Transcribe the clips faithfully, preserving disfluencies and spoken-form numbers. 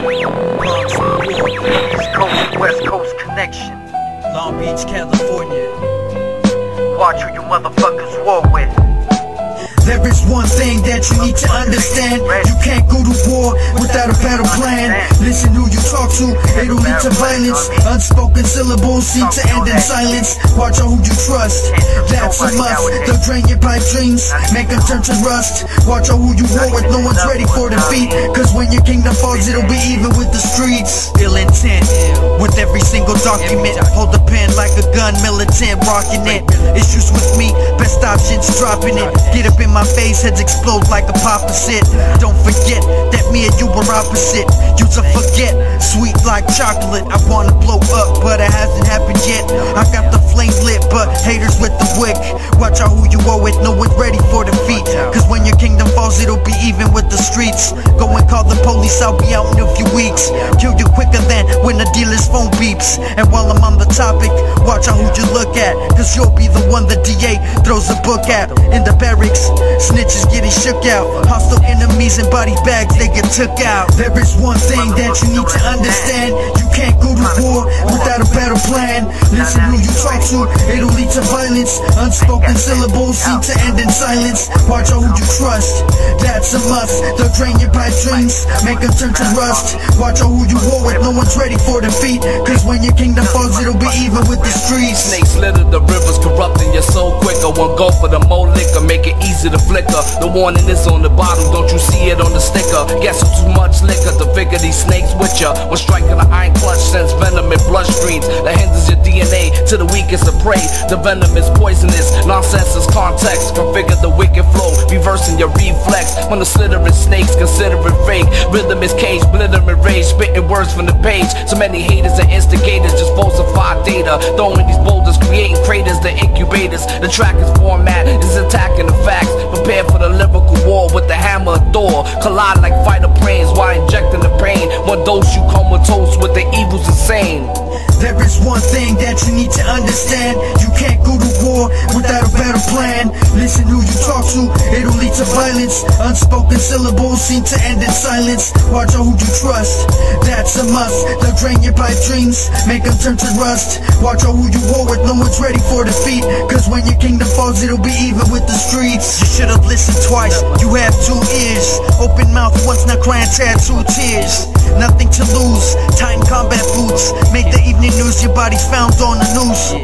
East Coast, West Coast connection. Long Beach, California. Watch who you motherfuckers war with. There is one thing that you need to understand. You can't go to war without a battle plan. Listen who you talk to, it'll lead to violence. Unspoken syllables seem to end in silence. Watch out who you trust, that's a must. They'll drain your pipe dreams, make them turn to rust. Watch out who you war with, no one's ready for defeat. Cause when your kingdom falls, it'll be even with the streets. Ill intent, with every single document. Hold the pen like a gun, militant, rocking it. Issues with me, best options, dropping it. Get up in my face, heads explode like a popper sit. Don't forget that me and you were opposite. You to forget, sweet like chocolate. I wanna blow up, but it hasn't happened yet. I got the flame lit, but haters with the wick. Watch out who you are with, no one ready for defeat. Cause when your kingdom falls, it'll be even with the streets. Go and call the police, I'll be out in a few weeks. Kill you quicker than when the dealer's phone beeps. And while I'm on the topic, watch out who you look at. Cause you'll be the one the D A throws a book at. In the barracks, snitches getting shook out. Hostile enemies and body bags, they get took out. There is one thing that you need to understand. You can't go to war without a battle plan. Listen who you talk to, it'll lead to violence. Unspoken syllables seem to end in silence. Watch out who you trust, that's a must. They'll drain your pipe dreams, make them turn to rust. Watch out who you war with, no one's ready for defeat. Cause when your kingdom falls, it'll be even with the streets. Snakes litter the rivers, corrupting your soul quicker. We'll go for the more liquor, make it easy to flicker. The warning is on the bottle, don't you see it on the sticker? Guess it's too much liquor to figure these snakes with ya. We're striking the iron clutch, sends venom in bloodstreams. That hinders your D N A to the weakest of prey. The venom is poisonous, nonsense is context. Configure the wicked flow, reversing your reflex. When the slithering snakes, consider it fake. Rhythm is cage, blithering rage, spitting words from the page. So many haters and instigators just falsify data. Throwing these boulders, creating craters, the incubators. The track is format, is attacking the facts. Prepare for the lyrical war with the hammer of Thor. Collide like fighter planes while injecting the pain. One dose you comatose with the evil's insane. There is one thing that you need to understand. You can't go to war without a battle plan. Listen who you talk to, it'll lead to violence. Unspoken syllables seem to end in silence. Watch out who you trust, that's a must. They'll drain your pipe dreams, make them turn to rust. Watch out who you war with, no one's ready for defeat. Cause when your kingdom falls, it'll be even with the streets. You should've listened twice, you have two ears. Open mouth once, not crying, tattoo tears. Nothing to lose, Titan combat boots. Make the evening news, your body's found on the noose.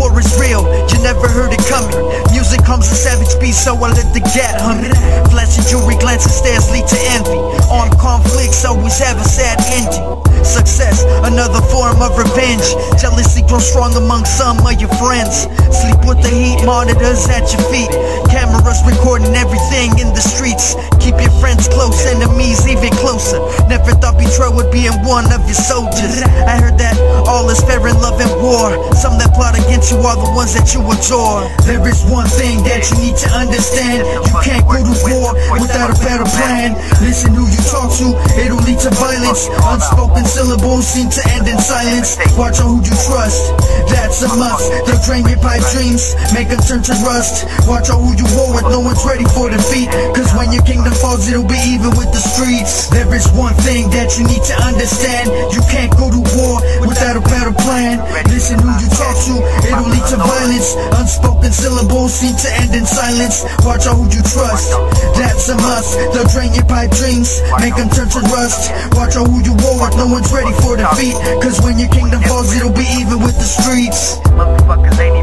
War is real, you never heard it coming. Music comes a savage beast, so I let the gat hum it. Flashing jewelry glances, stares lead to envy. Armed conflicts always have a sad ending. Success, another form of revenge. Jealousy grows strong among some of your friends. Sleep with the heat, monitors at your feet. Cameras recording everything in the streets. Keep your friends close, enemies even closer. Never thought betrayal would be in one of your soldiers. I heard that all is fair in love and war. Some that plot against you are the ones that you adore. There is one thing that you need to understand. You can't go to war without a battle plan. Listen who you talk to, it'll lead to violence. Unspoken syllables seem to end in silence. Watch on who you trust, that's a must. They'll drain your pipe dreams, make them turn to rust. Watch on who you war with, no one's ready for defeat. Cause when your kingdom falls, it'll be even with the streets. There is one thing that you need to understand. You can't go to war without a battle plan. Listen who you talk to, it'll lead to violence. Unspoken syllables seem to end in silence. Watch out who you trust, that's a must. They'll drain your pipe dreams, make them turn to rust. Watch out who you war with, no one's ready for defeat. Cause when your kingdom falls, it'll be even with the streets. Motherfuckers ain't